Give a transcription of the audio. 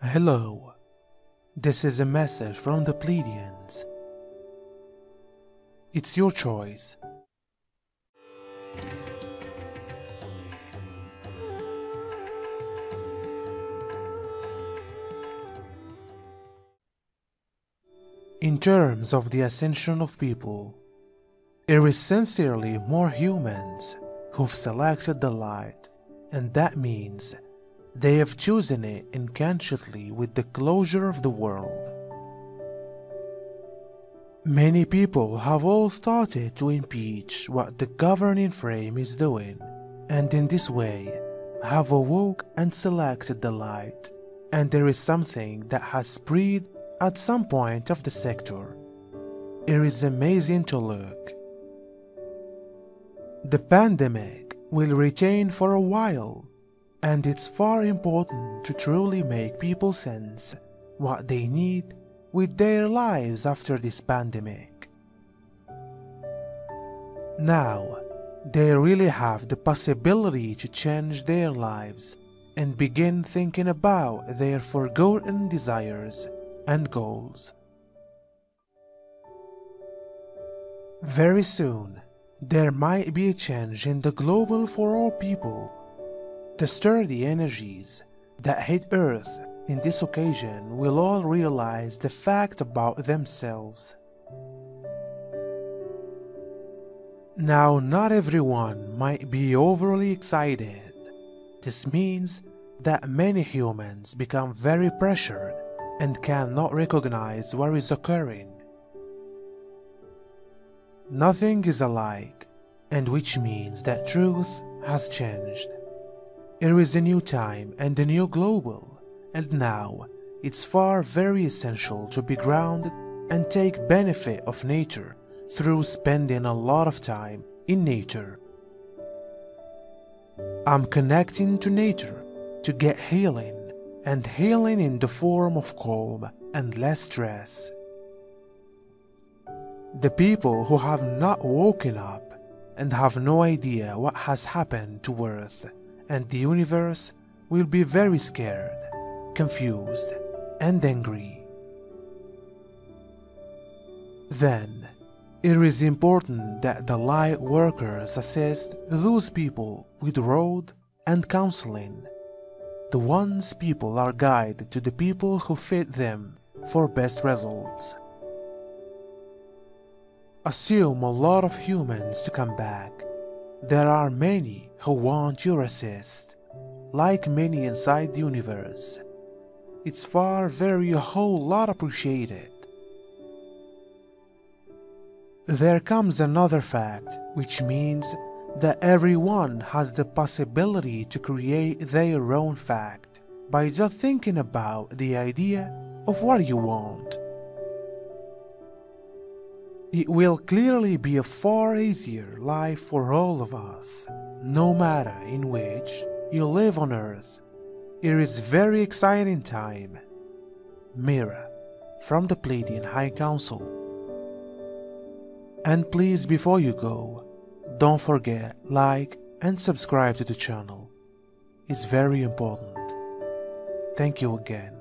Hello, this is a message from the Pleiadians. It's your choice. In terms of the ascension of people, it is sincerely more humans who've selected the light, and that means they have chosen it unconsciously with the closure of the world. Many people have all started to impeach what the governing frame is doing, and in this way have awoke and selected the light, and there is something that has spread at some point of the sector. It is amazing to look. The pandemic will retain for a while, and it's far important to truly make people sense what they need with their lives after this pandemic. Now, they really have the possibility to change their lives and begin thinking about their forgotten desires and goals. Very soon, there might be a change in the global for all people. The sturdy energies that hit Earth in this occasion will all realize the fact about themselves. Now, not everyone might be overly excited. This means that many humans become very pressured and cannot recognize what is occurring. Nothing is alike, and which means that truth has changed. It is a new time and a new global, and now it's very essential to be grounded and take benefit of nature through spending a lot of time in nature. I'm connecting to nature to get healing, and healing in the form of calm and less stress. The people who have not woken up and have no idea what has happened to Earth and the universe will be very scared, confused, and angry. Then, it is important that the light workers assist those people with road and counseling. The ones people are guided to the people who fit them for best results. Assume a lot of humans to come back. There are many who want your assist, like many inside the universe. It's a whole lot appreciated. There comes another fact, which means that everyone has the possibility to create their own fact by just thinking about the idea of what you want. It will clearly be a far easier life for all of us, no matter in which you live on Earth. It is very exciting time. Mira, from the Pleiadian High Council. And please, before you go, don't forget like and subscribe to the channel. It's very important. Thank you again.